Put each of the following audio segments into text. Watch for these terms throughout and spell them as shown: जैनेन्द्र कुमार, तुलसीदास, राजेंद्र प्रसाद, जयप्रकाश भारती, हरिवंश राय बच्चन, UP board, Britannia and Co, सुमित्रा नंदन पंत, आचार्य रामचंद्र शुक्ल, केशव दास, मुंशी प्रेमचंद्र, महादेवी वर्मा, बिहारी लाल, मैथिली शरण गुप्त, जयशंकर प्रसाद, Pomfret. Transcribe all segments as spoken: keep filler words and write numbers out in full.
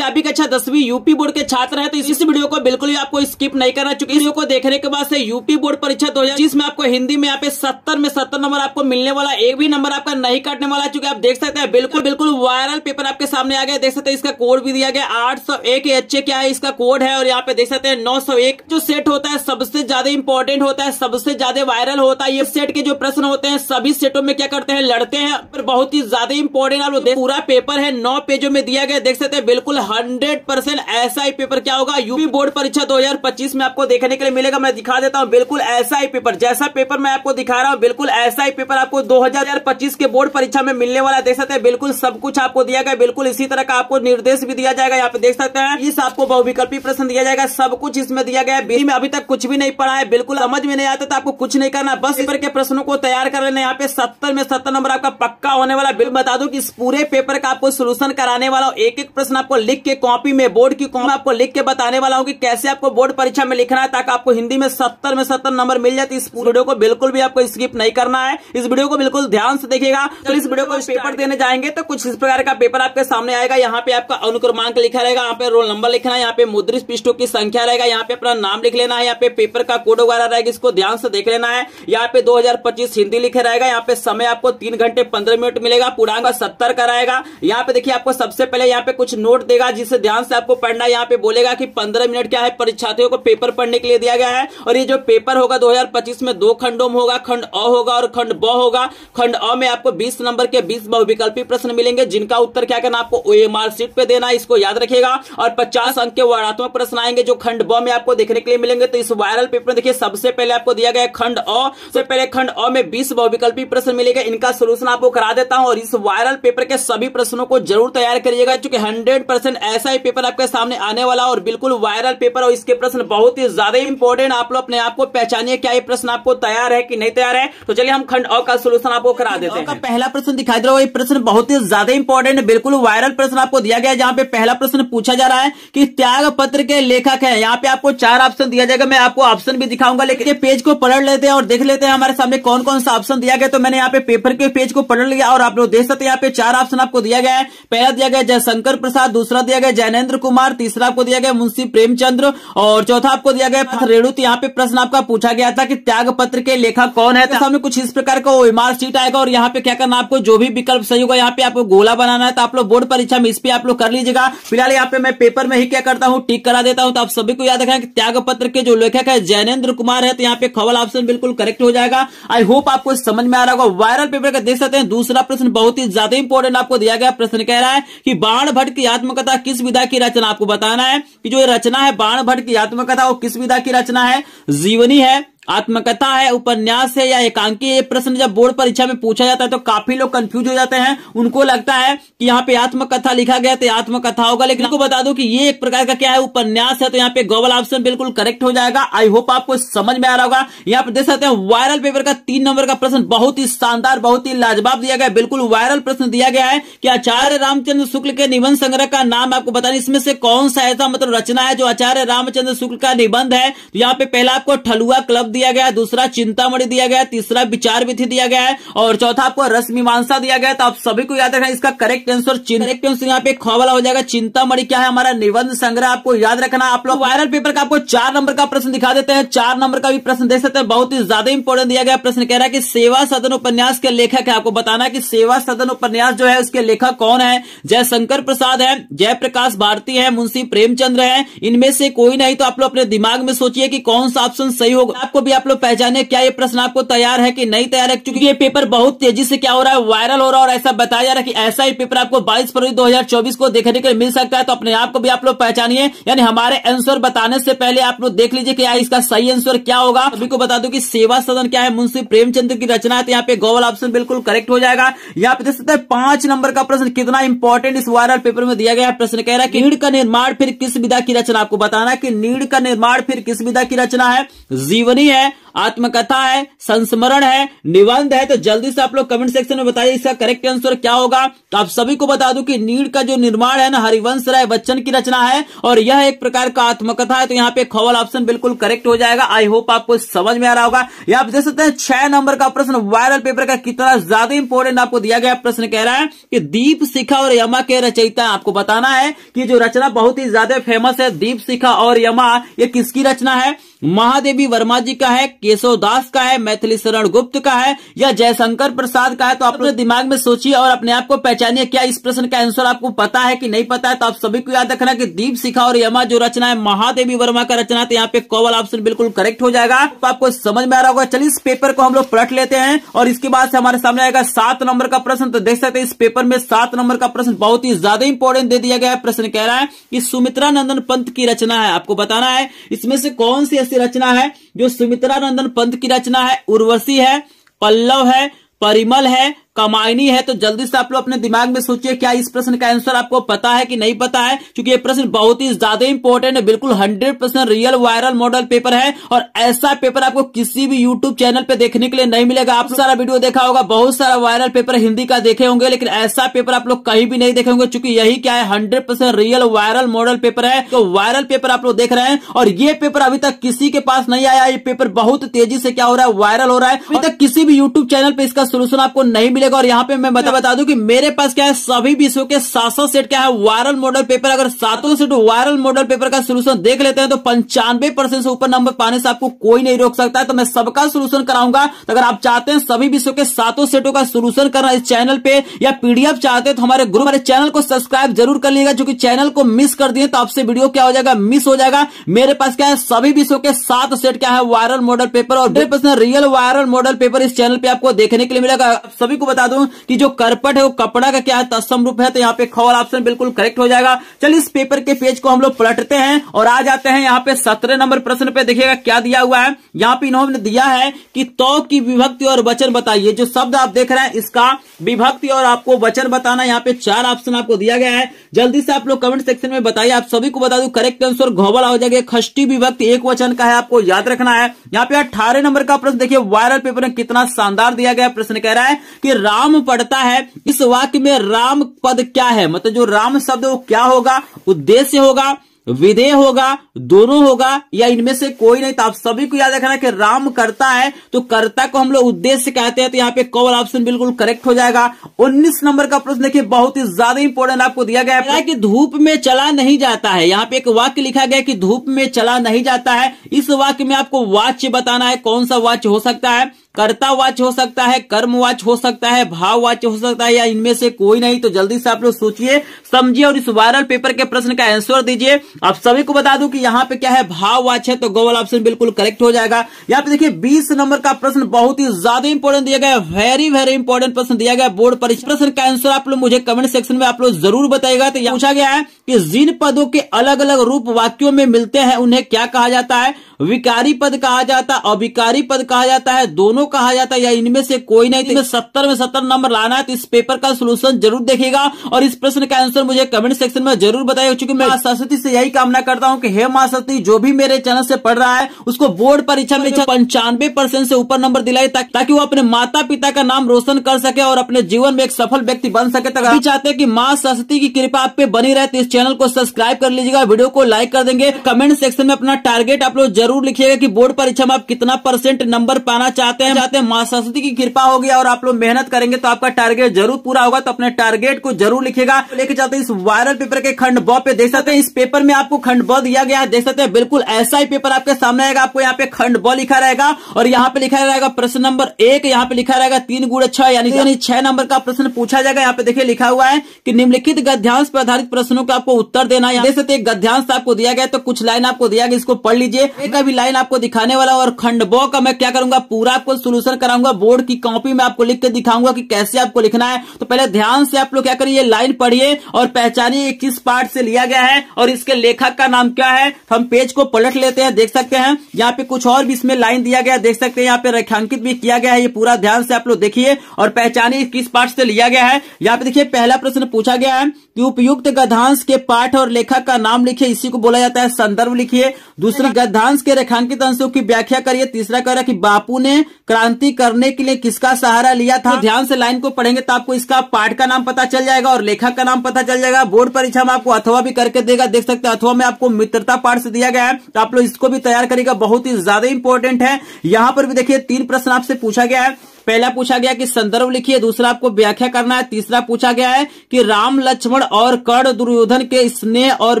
यदि आप भी कक्षा दसवीं यूपी बोर्ड के छात्र हैं तो इस वीडियो को बिल्कुल भी आपको स्किप नहीं करना, चूंकि वीडियो को देखने के बाद से यूपी बोर्ड परीक्षा दो हजार बीस में आपको हिंदी में यहाँ पे सत्तर में सत्तर नंबर आपको मिलने वाला, एक भी नंबर आपका नहीं काटने वाला। चूंकि आप देख सकते हैं बिल्कुल बिल्कुल वायरल पेपर आपके सामने आ गया। देख सकते हैं इसका कोड भी दिया गया आठ सौ एक एचए क्या है इसका कोड है, और यहाँ पे देख सकते हैं नौ सौ एक जो सेट होता है सबसे ज्यादा इंपॉर्टेंट होता है, सबसे ज्यादा वायरल होता है। ये सेट के जो प्रश्न होते हैं सभी सेटों में क्या करते हैं लड़ते हैं, पर बहुत ही ज्यादा इंपॉर्टेंट आप लोग पूरा पेपर है नौ पेजों में दिया गया। देख सकते हैं बिल्कुल हंड्रेड परसेंट ऐसा ही पेपर क्या होगा यूपी बोर्ड परीक्षा दो हजार पच्चीस में आपको देखने के लिए मिलेगा। मैं दिखा देता हूँ बिल्कुल ऐसा ही पेपर, जैसा पेपर मैं आपको दिखा रहा हूँ बिल्कुल ऐसा ही पेपर आपको दो हजार पच्चीस के बोर्ड परीक्षा में मिलने वाला। देख सकते हैं बिल्कुल सब कुछ आपको दिया गया, बिल्कुल इसी तरह का आपको निर्देश भी दिया जाएगा। यहाँ पे देख सकते हैं इस आपको बहुविकल्पी प्रश्न दिया जाएगा, सब कुछ इसमें दिया गया है। अभी तक कुछ भी नहीं पढ़ा है, बिल्कुल समझ में नहीं आता तो आपको कुछ नहीं करना, बस पेपर के प्रश्नों को तैयार कर लेना। यहाँ पे सत्तर में सत्तर नंबर आपका पक्का होने वाला। बिल्कुल बता दूं कि इस पूरे पेपर का आपको सोल्यूशन कराने वाला हूँ, एक एक प्रश्न आपको लिख के कॉपी में बोर्ड की कॉपी आपको लिख के बताने वाला हूँ कि कैसे आपको बोर्ड परीक्षा में लिखना है ताकि आपको हिंदी में सत्तर में सत्तर नंबर मिल जाए। इस वीडियो को बिल्कुल भी आपको स्किप नहीं करना है, इस वीडियो को बिल्कुल ध्यान से देखिएगा। जब इस वीडियो को पेपर देने जाएंगे तो कुछ इस प्रकार का पेपर आपके सामने आएगा। यहाँ पे आपका अनुक्रमांक लिखा रहेगा, यहाँ पे रोल नंबर लिखना है, यहाँ पे मुद्रित पृष्ठों की संख्या रहेगा, यहाँ पे अपना नाम लिख लेना है, यहाँ पे पेपर का कोड वगैरह रहेगा, इसको ध्यान से देख लेना है। यहाँ पे दो हजार पच्चीस हिंदी लिखे रहेगा, यहाँ पे समय आपको तीन घंटे पंद्रह मिनट मिलेगा, पूर्णांक सत्तर का रहेगा। यहाँ पे देखिए आपको सबसे पहले यहाँ पे कुछ नोट देगा जिसे ध्यान से आपको पढ़ना है। यहाँ पे बोलेगा कि पंद्रह मिनट क्या है परीक्षार्थियों को पेपर पढ़ने के लिए दिया गया है, और ये जो पेपर होगा दो हजार पच्चीस में दो खंडों में होगा, खंड अ होगा और खंड ब होगा। खंड अ में आपको बीस नंबर के बीस बहुविकल्पी प्रश्न मिलेंगे जिनका उत्तर क्या करना आपको ओएमआर सीट पे देना, इसको याद रखिएगा। और पचास अंक के वर्णात्मक प्रश्न आएंगे जो खंड ब में आपको देखने के लिए मिलेंगे। तो इस वायरल पेपर में देखिए सबसे पहले आपको दिया गया खंड अ, सबसे पहले खंड अ में बीस बहुविकल्पी प्रश्न मिलेगा, इनका सोल्यूशन आपको करा देता हूं। और इस वायरल पेपर के सभी प्रश्नों को जरूर तैयार करिएगा क्योंकि हंड्रेड परसेंट ऐसा ही पेपर आपके सामने आने वाला और बिल्कुल वायरल पेपर, और इसके प्रश्न बहुत ही ज्यादा इंपॉर्टेंट। आप लोग अपने आप को पहचानिए क्या ये प्रश्न आपको तैयार है कि नहीं तैयार है। तो चलिए हम खंड अ का सोल्यूशन आपको करा देते हैं। पहला प्रश्न दिखाई दे रहा है, प्रश्न बहुत ही ज्यादा इंपॉर्टेंट बिल्कुल वायरल प्रश्न आपको दिया गया, जहां पे पहला प्रश्न पूछा जा रहा है कि त्याग पत्र के लेखक है। यहाँ पे आपको चार ऑप्शन दिया जाएगा, मैं आपको ऑप्शन भी दिखाऊंगा, लेकिन पेज को पलट लेते हैं और देख लेते हैं हमारे सामने कौन कौन सा ऑप्शन दिया गया। तो मैंने यहाँ पे पेपर के पेज को पलट लिया और आप लोग देख सकते हैं यहाँ पे चार ऑप्शन आपको दिया गया है। पहला दिया गया जयशंकर प्रसाद, दूसरा दिया गया जैनेन्द्र कुमार, तीसरा आपको दिया गया मुंशी प्रेमचंद्र, और चौथा आपको दिया गया रेणु। तो यहाँ पे प्रश्न आपका पूछा गया था कि त्याग पत्र के लेखक कौन है। तो सामने कुछ इस प्रकार का ओएमआर शीट आएगा और यहाँ पे क्या करना आपको जो भी विकल्प सही होगा यहाँ पे आपको गोला बनाना है। तो आप लोग बोर्ड परीक्षा में इस पे आप लोग कर लीजिएगा। फिलहाल यहाँ पे मैं पेपर में ही क्या करता हूँ टिक करा देता हूँ। तो आप सभी को याद रखना कि त्याग पत्र के जो लेखक है जैनेन्द्र कुमार है, तो यहाँ पे खवल ऑप्शन बिल्कुल करेक्ट हो जाएगा। आई होप आपको समझ में आ रहा होगा। वायरल पेपर का देख सकते हैं दूसरा प्रश्न बहुत ही ज्यादा इंपॉर्टेंट आपको दिया गया। प्रश्न कह रहा है कि बाण भट्ट की आत्मकथा किस विधा की रचना, आपको बताना है कि जो रचना है बाण भट्ट की आत्मकथा वो किस विधा की रचना है, जीवनी है, आत्मकथा है, उपन्यास है या एकांकी। ये प्रश्न जब बोर्ड परीक्षा में पूछा जाता है तो काफी लोग कंफ्यूज हो जाते हैं, उनको लगता है कि यहाँ पे आत्मकथा लिखा गया तो आत्मकथा होगा, लेकिन आपको बता दूं कि ये एक प्रकार का क्या है उपन्यास है। तो यहाँ पे गोवल ऑप्शन बिल्कुल करेक्ट हो जाएगा। आई होप आपको समझ में आ रहा होगा। यहाँ पे देख सकते हैं वायरल पेपर का तीन नंबर का प्रश्न बहुत ही शानदार बहुत ही लाजवाब दिया गया, बिल्कुल वायरल प्रश्न दिया गया है कि आचार्य रामचंद्र शुक्ल के निबंध संग्रह का नाम आपको बताना, इसमें से कौन सा ऐसा मतलब रचना है जो आचार्य रामचंद्र शुक्ल का निबंध है। तो यहाँ पे पहला आपको ठलुआ क्लब दिया गया, दूसरा चिंतामणि दिया गया, तीसरा विचार विधि दिया गया है, और चौथा आपको रस मीमांसा दिया गया। तो आप सभी को याद रखना इसका करेक्ट आंसर करेक्ट आंसर यहाँ पे ख वाला हो जाएगा। चिंतामणि क्या है हमारा निबंध संग्रह, आपको याद रखना। आप लोग वायरल पेपर का आपको चार नंबर का प्रश्न दिखा देते हैं। चार नंबर का भी प्रश्न देख सकते हैं बहुत ही ज्यादा इंपोर्टेंट दिया गया। प्रश्न कह रहा है कि सेवा सदन उपन्यास के लेखक है, आपको बताना है कि सेवा सदन उपन्यास जो है उसके लेखक कौन है। जयशंकर प्रसाद है, जयप्रकाश भारती है, मुंशी प्रेमचंद्र है, इनमें से कोई नहीं। तो आप लोग अपने दिमाग में सोचिए कि कौन सा ऑप्शन सही होगा। आपको भी आप लोग पहचाने क्या ये प्रश्न आपको तैयार है कि नहीं तैयार है, क्योंकि ये पेपर बहुत तेजी से क्या हो रहा है वायरल हो रहा है, और ऐसा बताया जा रहा है कि ऐसा ही पेपर आपको बाईस फरवरी दो हजार चौबीस को देखने के लिए मिल सकता है। तो अपने आप को भी आप लोग पहचानिए, यानी हमारे आंसर बताने से पहले आप लोग देख लीजिए कि इसका सही आंसर क्या होगा। अभी को बता दो कि सेवा सदन क्या है मुंशी प्रेमचंद्र की रचना है, तो यहाँ पे गोवल ऑप्शन बिल्कुल करेक्ट हो जाएगा। यहाँ पे देख सकते हैं पांच नंबर का प्रश्न कितना इंपॉर्टेंट इस वायरल पेपर में दिया गया। प्रश्न कह रहा है नीड का निर्माण फिर किस विधा की रचना, आपको बताना कि नीड का निर्माण फिर किस विधा की रचना है, जीवनी है, आत्मकथा है, संस्मरण है, निबंध है। तो जल्दी से आप लोग कमेंट सेक्शन में बताइए इसका करेक्ट आंसर क्या होगा। तो आप सभी को बता दूं कि नीड़ का जो निर्माण है ना हरिवंश राय बच्चन की रचना है और यह एक प्रकार का आत्मकथा है। तो यहाँ पे खवल ऑप्शन बिल्कुल करेक्ट हो जाएगा। आई होप आपको समझ में आ रहा होगा। या आप देख सकते हैं छह नंबर का प्रश्न वायरल पेपर का कितना ज्यादा इंपोर्टेंट आपको दिया गया। प्रश्न कह रहा है कि दीप शिखा और यमा के रचयिता, आपको बताना है कि जो रचना बहुत ही ज्यादा फेमस है दीप शिखा और यमा, ये किसकी रचना है? महादेवी वर्मा जी का है, केशव दास का है, मैथिली शरण गुप्त का है या जयशंकर प्रसाद का है? तो आप अपने दिमाग में सोचिए और अपने आप को पहचानिए क्या इस प्रश्न का आंसर आपको पता है कि नहीं पता है। तो आप सभी को याद रखना कि दीप शिखा और यमा जो रचना है महादेवी वर्मा का रचना है। तो यहाँ पे कॉल ऑप्शन बिल्कुल करेक्ट हो जाएगा। तो आपको समझ में आ रहा होगा। चलिए इस पेपर को हम लोग पलट लेते हैं और इसके बाद से हमारे सामने आएगा सात नंबर का प्रश्न। तो देख सकते हैं इस पेपर में सात नंबर का प्रश्न बहुत ही ज्यादा इंपोर्टेंट दे दिया गया है। प्रश्न कह रहा है कि सुमित्रा नंदन पंत की रचना है, आपको बताना है इसमें से कौन सी रचना है जो सुमित्रा नंदन पंत की रचना है। उर्वशी है, पल्लव है, परिमल है, कमायनी है। तो जल्दी से आप लोग अपने दिमाग में सोचिए क्या इस प्रश्न का आंसर आपको पता है कि नहीं पता है, क्योंकि ये प्रश्न बहुत ही ज्यादा इंपॉर्टेंट है। बिल्कुल hundred percent real viral model paper है और ऐसा पेपर आपको किसी भी यूट्यूब चैनल पे देखने के लिए नहीं मिलेगा। आप सारा वीडियो देखा होगा, बहुत सारा वायरल पेपर हिंदी का देखे होंगे, लेकिन ऐसा पेपर आप लोग कहीं भी नहीं देखे होंगे, क्योंकि यही क्या है hundred percent real viral model paper है। तो वायरल पेपर आप लोग देख रहे हैं और ये पेपर अभी तक किसी के पास नहीं आया। ये पेपर बहुत तेजी से क्या हो रहा है, वायरल हो रहा है। अभी तक किसी भी यूट्यूब चैनल पर इसका सोल्यूशन आपको नहीं मिलेगा। और यहाँ पे मैं बता बता दूं कि मेरे पास क्या है सभी विषयों के सात सौ सेट क्या है वायरल मॉडल पेपर। अगर सातों सेट वायरल मॉडल पेपर का सोल्यूशन देख लेते हैं तो पंचानवे परसेंट से ऊपर नंबर पाने से आपको कोई नहीं रोक सकता है। तो मैं सबका सोल्यूशन कराऊंगा। तो अगर आप चाहते हैं सभी विषयों के सातों सेटों का सोल्यूशन करना इस चैनल पे या पीडीएफ चाहते हैं तो हमारे ग्रुप, हमारे चैनल को सब्सक्राइब जरूर कर लीजिएगा, क्योंकि चैनल को मिस कर दिए तो आपसे वीडियो क्या हो जाएगा, मिस हो जाएगा। मेरे पास क्या है सभी विषयों के सात सेट क्या है वायरल मॉडल पेपर और hundred percent real viral model paper इस चैनल पे आपको देखने के लिए मिलेगा। सभी को बता दूं कि जो करपट है वो कपड़ा का क्या है तत्सम रूप है। तो यहाँ पे ख वाला ऑप्शन बिल्कुल करेक्ट हो जाएगा। चलिए इस पेपर के पेज को हम लोग पलटते हैं और आ जाते हैं यहाँ पे सत्रह नंबर प्रश्न पे। देखिएगा क्या दिया हुआ है। यहाँ पे इन्होंने दिया है कि तो की विभक्ति और वचन बताइए। जो शब्द आप देख रहे हैं इसका विभक्ति और आपको वचन बताना। यहाँ पे चार ऑप्शन आपको दिया गया है। जल्दी से आप लोग कमेंट सेक्शन में बताइए। आप सभी को बता दूं करेक्ट आंसर घोबला हो जाएगा। षष्ठी विभक्ति एक वचन का है, आपको याद रखना है। यहाँ पे अठारह नंबर का प्रश्न देखिए वायरल पेपर में कितना शानदार दिया गया। प्रश्न कह रहा है कि राम पढ़ता है, इस वाक्य में राम पद क्या है, मतलब जो राम शब्द वो क्या होगा, उद्देश्य होगा, विधेय होगा, दोनों होगा या इनमें से कोई नहीं। तो आप सभी को याद रखना कि राम करता है तो कर्ता को हम लोग उद्देश्य कहते हैं। तो यहाँ पे कॉल ऑप्शन बिल्कुल करेक्ट हो जाएगा। उन्नीस नंबर का प्रश्न देखिए बहुत ही ज्यादा इंपोर्टेंट आपको दिया गया है कि धूप में चला नहीं जाता है। यहाँ पे एक वाक्य लिखा गया कि धूप में चला नहीं जाता है। इस वाक्य में आपको वाच्य बताना है। कौन सा वाच्य हो सकता है, कर्ता वाच्य हो सकता है, कर्म वाच्य हो सकता है, भाव वाच्य हो सकता है या इनमें से कोई नहीं। तो जल्दी से आप लोग सोचिए, समझिए और इस वायरल पेपर के प्रश्न का आंसर दीजिए। आप सभी को बता दूं कि यहाँ पे क्या है भाव वाच्य है। तो गोवल ऑप्शन बिल्कुल करेक्ट हो जाएगा। यहाँ पे देखिए बीस नंबर का प्रश्न बहुत ही ज्यादा इंपोर्टेंट दिया गया, वेरी वेरी इंपोर्टेंट प्रश्न दिया गया बोर्ड पर। इस प्रश्न का आंसर आप लोग मुझे कमेंट सेक्शन में आप लोग जरूर बताएगा। तो यहाँ पूछा गया है कि जिन पदों के अलग अलग रूप वाक्यों में मिलते हैं उन्हें क्या कहा जाता है, विकारी पद कहा जाता है, अविकारी पद कहा जाता है, दोनों कहा जाता है या इनमें से कोई नहीं। तो सत्तर में सत्तर नंबर लाना है। तो इस पेपर का सोल्यूशन जरूर देखिएगा और इस प्रश्न का आंसर मुझे कमेंट सेक्शन में जरूर बताइए, क्योंकि मैं मां सरस्वती से यही कामना करता हूं कि हे मां सरस्वती जो भी मेरे चैनल से पढ़ रहा है उसको बोर्ड परीक्षा में पंचानवे परसेंट से ऊपर नंबर दिलाए ताकि वो अपने माता पिता का नाम रोशन कर सके और अपने जीवन में एक सफल व्यक्ति बन सके। तक आप चाहते हैं कि मां सरस्वती की कृपा आप पे बनी रहे तो इस चैनल को सब्सक्राइब कर लीजिएगा, वीडियो को लाइक कर देंगे। कमेंट सेक्शन में अपना टारगेट आप लोग जरूर लिखिएगा कि बोर्ड परीक्षा में आप कितना परसेंट नंबर पाना चाहते हैं। चाहते हैं मां सरस्वती की कृपा होगी और आप लोग मेहनत करेंगे तो आपका टारगेट जरूर पूरा होगा। तो अपने टारगेट को जरूर लिखिएगा। लेके जाते हैं इस वायरल पेपर के खंड ब पे। देख सकते हैं इस पेपर में आपको खंड ब दिया गया है। देख सकते हैं बिल्कुल ऐसा ही पेपर आपके सामने आएगा। आपको यहाँ पे खंड ब लिखा रहेगा और यहाँ पे लिखा रहेगा प्रश्न नंबर एक, यहाँ पे लिखा रहेगा तीन गुण छह यानी छह नंबर का प्रश्न पूछा जाएगा। यहाँ पे देखिए लिखा हुआ है कि निम्नलिखित गद्यांश पर आधारित प्रश्नों का आपको उत्तर देना है। देख सकते हैं गद्यांश आपको दिया गया तो कुछ लाइन आपको दिया गया, इसको पढ़ लीजिए। एक अभी लाइन आपको दिखाने वाला और खंड ब का मैं क्या करूंगा पूरा आपको सोल्यूशन कराऊंगा, बोर्ड की कॉपी में आपको लिख के दिखाऊंगा कि कैसे आपको लिखना है। तो पहले ध्यान से आप लोग क्या करिए, लाइन पढ़िए और पहचानिए किस पार्ट से लिया गया है और इसके लेखक का नाम क्या है। हम पेज को पलट लेते हैं, देख सकते हैं यहाँ पे कुछ और भी इसमें लाइन दिया गया है, देख सकते हैं यहाँ पे रेखांकित भी किया गया है। ये पूरा ध्यान से आप लोग देखिए और पहचानिए किस पार्ट से लिया गया है। यहाँ पे देखिए पहला प्रश्न पूछा गया है कि उपयुक्त गद्यांश के पाठ और लेखक का नाम लिखिए, इसी को बोला जाता है संदर्भ। लिखिए दूसरा, गद्यांश के रेखांकित अंशों की व्याख्या करिए। तीसरा कह रहा है कि बापू ने क्रांति करने के लिए किसका सहारा लिया था। तो ध्यान से लाइन को पढ़ेंगे तो आपको इसका पाठ का नाम पता चल जाएगा और लेखक का नाम पता चल जाएगा। बोर्ड परीक्षा में आपको अथवा भी करके देगा, देख सकते हैं अथवा में आपको मित्रता पाठ से दिया गया है, तो आप लोग इसको भी तैयार करिएगा, बहुत ही ज्यादा इंपॉर्टेंट है। यहाँ पर भी देखिए तीन प्रश्न आपसे पूछा गया है। पहला पूछा गया कि संदर्भ लिखिए, दूसरा आपको व्याख्या करना है, तीसरा पूछा गया है कि राम लक्ष्मण और कर्ण दुर्योधन के स्नेह और